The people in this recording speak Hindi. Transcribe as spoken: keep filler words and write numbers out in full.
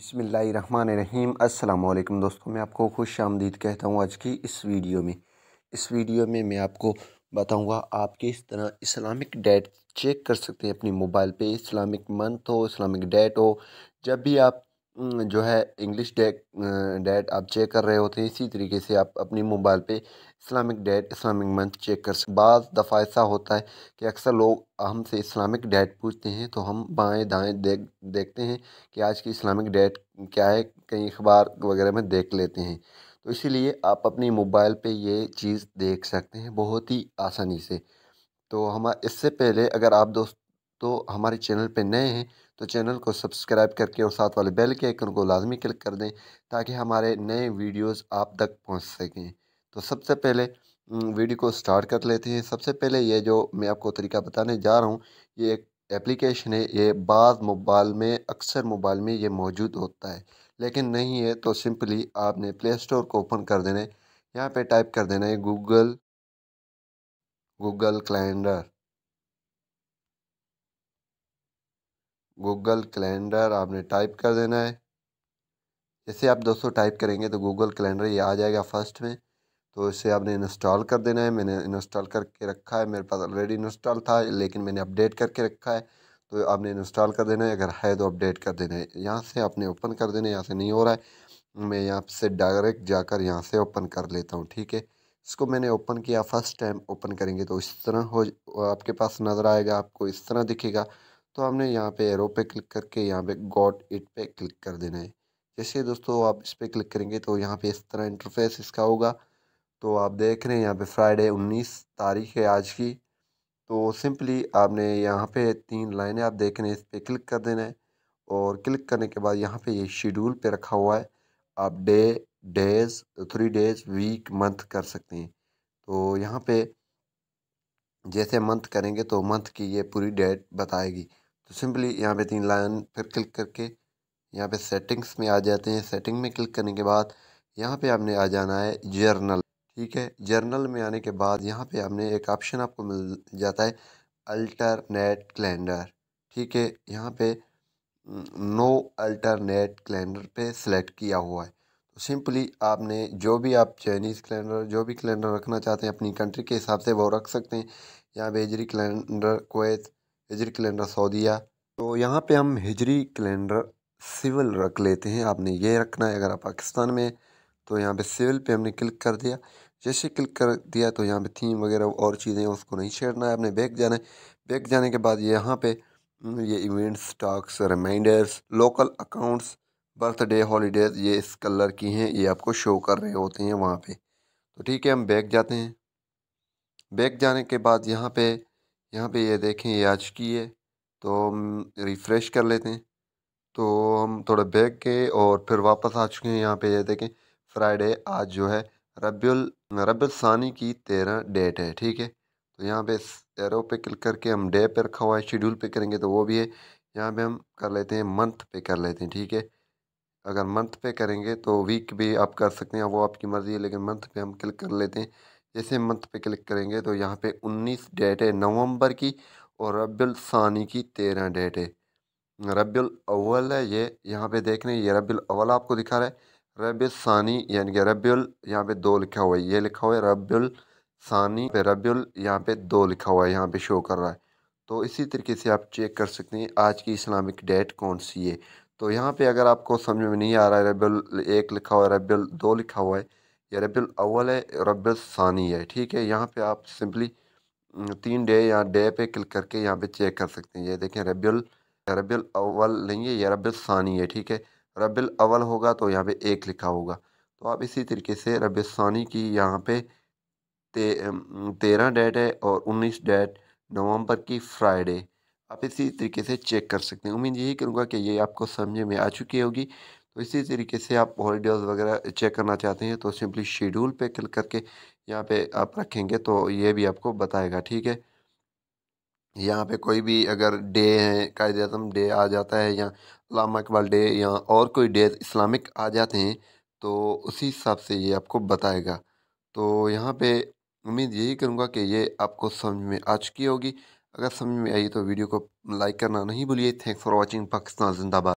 बिस्मिल्लाहिर्रहमानिर्रहीम। अस्सलाम वालेकुम दोस्तों, मैं आपको खुश आमदीद कहता हूँ। आज की इस वीडियो में इस वीडियो में मैं आपको बताऊँगा आप किस तरह इस्लामिक डेट चेक कर सकते हैं अपनी मोबाइल पे। इस्लामिक मंथ हो, इस्लामिक डेट हो, जब भी आप जो है इंग्लिश डेट डेट आप चेक कर रहे होते हैं, इसी तरीके से आप अपनी मोबाइल पे Islamic date, Islamic month check कर सकते। बाज़ दफ़ा ऐसा होता है कि अक्सर लोग हमसे इस्लामिक डेट पूछते हैं, तो हम बाएं दाएं देख देखते हैं कि आज की इस्लामिक डेट क्या है, कई अखबार वगैरह में देख लेते हैं। तो इसीलिए आप अपनी मोबाइल पे ये चीज़ देख सकते हैं बहुत ही आसानी से। तो हम इससे पहले, अगर आप दोस्त तो हमारे चैनल पे नए हैं तो चैनल को सब्सक्राइब करके और साथ वाले बेल के आइकन को लाजमी क्लिक कर दें ताकि हमारे नए वीडियोस आप तक पहुंच सकें। तो सबसे पहले वीडियो को स्टार्ट कर लेते हैं। सबसे पहले ये जो मैं आपको तरीका बताने जा रहा हूँ, ये एक एप्लीकेशन है। ये बाज़ मोबाइल में, अक्सर मोबाइल में ये मौजूद होता है, लेकिन नहीं है तो सिंपली आपने प्ले स्टोर को ओपन कर देना है। यहाँ पर टाइप कर देना है Google Google calendar. Google calendar आपने टाइप कर देना है। जैसे आप दोस्तों टाइप करेंगे तो गूगल कैलेंडर ये आ जाएगा फर्स्ट में। तो इसे आपने इंस्टॉल कर देना है। मैंने इंस्टॉल करके रखा है, मेरे पास ऑलरेडी इंस्टॉल था लेकिन मैंने अपडेट करके रखा है। तो आपने इंस्टॉल कर देना है, अगर है तो अपडेट कर देना है। यहाँ से आपने ओपन कर देना है। यहाँ से नहीं हो रहा है, मैं यहाँ से डायरेक्ट जाकर यहाँ से ओपन कर लेता हूँ। ठीक है, इसको मैंने ओपन किया। फर्स्ट टाइम ओपन करेंगे तो इस तरह हो आपके पास नज़र आएगा, आपको इस तरह दिखेगा। तो हमने यहाँ पे एरो पे क्लिक करके यहाँ पे गॉट इट पे क्लिक कर देना है। जैसे दोस्तों आप इस पे क्लिक करेंगे तो यहाँ पे इस तरह इंटरफेस इसका होगा। तो आप देख रहे हैं यहाँ पे फ्राइडे उन्नीस तारीख है आज की। तो सिंपली आपने यहाँ पे तीन लाइनें आप देख रहे हैं, इस पर क्लिक कर देना है। और क्लिक करने के बाद यहाँ पे ये शेड्यूल पे रखा हुआ है। आप day, days, three days, week, month कर सकते हैं। तो यहाँ पर जैसे मंथ करेंगे तो मंथ की ये पूरी डेट बताएगी। तो सिंपली यहाँ पे तीन लाइन फिर क्लिक करके यहाँ पे सेटिंग्स में आ जाते हैं। सेटिंग में क्लिक करने के बाद यहाँ पे आपने आ जाना है जर्नल। ठीक है, जर्नल में आने के बाद यहाँ पे आपने एक ऑप्शन आपको मिल जाता है अल्टरनेट कैलेंडर। ठीक है, यहाँ पे नो अल्टरनेट कैलेंडर पे सिलेक्ट किया हुआ है। तो सिंपली आपने जो भी आप चाइनीज़ कैलेंडर, जो भी कैलेंडर रखना चाहते हैं अपनी कंट्री के हिसाब से, वो रख सकते हैं। यहाँ पे हिजरी कैलेंडर कुवैत, हिजरी कैलेंडर सऊदीया। तो यहाँ पे हम हिजरी कैलेंडर सिविल रख लेते हैं। आपने ये रखना है अगर आप पाकिस्तान में। तो यहाँ पे सिविल पे हमने क्लिक कर दिया। जैसे क्लिक कर दिया तो यहाँ पे थीम वगैरह और चीज़ें उसको नहीं छेड़ना है, आपने बैक जाना है। बैक जाने के बाद यहाँ पे ये events, stocks, reminders, local accounts, birthday, holidays, ये इस कलर की हैं, ये आपको शो कर रहे होते हैं वहाँ पर। तो ठीक है, हम बैक जाते हैं। बैक जाने के बाद यहाँ पर यहाँ पे ये देखें ये आज की है। तो हम रिफ़्रेश कर लेते हैं। तो हम थोड़ा बैक गए और फिर वापस आ चुके हैं। यहाँ पे ये देखें फ्राइडे आज जो है रबी अल-सानी की तेरह डेट है। ठीक है, तो यहाँ पे एरो पे क्लिक करके हम डे पे रखा हुआ है, शेड्यूल पे करेंगे तो वो भी है। यहाँ पे हम कर लेते हैं मंथ पे कर लेते हैं। ठीक है, अगर मंथ पे करेंगे तो वीक भी आप कर सकते हैं, वो आपकी मर्ज़ी है, लेकिन मंथ पे हम क्लिक कर लेते हैं। जैसे मंथ पे क्लिक करेंगे तो यहाँ पे उन्नीस डेट है नवंबर की और रबी अल-सानी की तेरह डेट है। रबी अल-अव्वल है ये, यहाँ पे देख रहे हैं ये रबी अल-अव्वल आपको दिखा रहा है। रबी अल-सानी यानी कि रबी अल यहाँ पे दो लिखा हुआ है, ये लिखा हुआ है रबी अल-सानी पे रबी अल यहाँ पे दो लिखा हुआ है, यहाँ पे शो कर रहा है। तो इसी तरीके से आप चेक कर सकते हैं आज की इस्लामिक डेट कौन सी है। तो यहाँ पर अगर आपको समझ में नहीं आ रहा है, रबी अल एक लिखा हुआ है, रबी अल दो लिखा हुआ है, ये रबी अल-अव्वल है, रबी अल-सानी है। ठीक है, यहाँ पे आप सिंपली तीन डे या डे पे क्लिक करके यहाँ पे चेक कर सकते हैं। ये देखें रबी अल रबी अल-अव्वल नहीं है, ये रबी अल-सानी है। ठीक है, रबी अल-अव्वल होगा तो यहाँ पे एक लिखा होगा। तो आप इसी तरीके से रबी अल-सानी की यहाँ पे ते, तेरह डेट है और उन्नीस डेट नवंबर की फ्राइडे, आप इसी तरीके से चेक कर सकते हैं। उम्मीद यही करूँगा कि ये आपको समझ में आ चुकी होगी। तो इसी तरीके से आप हॉलीडेज वगैरह चेक करना चाहते हैं तो सिंपली शेड्यूल पे क्लिक करके यहाँ पे आप रखेंगे तो ये भी आपको बताएगा। ठीक है, यहाँ पे कोई भी अगर डे है, कायदे आज़म डे आ जाता है या अल्लामा इक़बाल डे या और कोई डे इस्लामिक आ जाते हैं तो उसी हिसाब से ये आपको बताएगा। तो यहाँ पे उम्मीद यही करूँगा कि ये आपको समझ में आ चुकी होगी। अगर समझ में आई तो वीडियो को लाइक करना नहीं भूलिए। Thanks for watching. पाकिस्तान जिंदाबाद।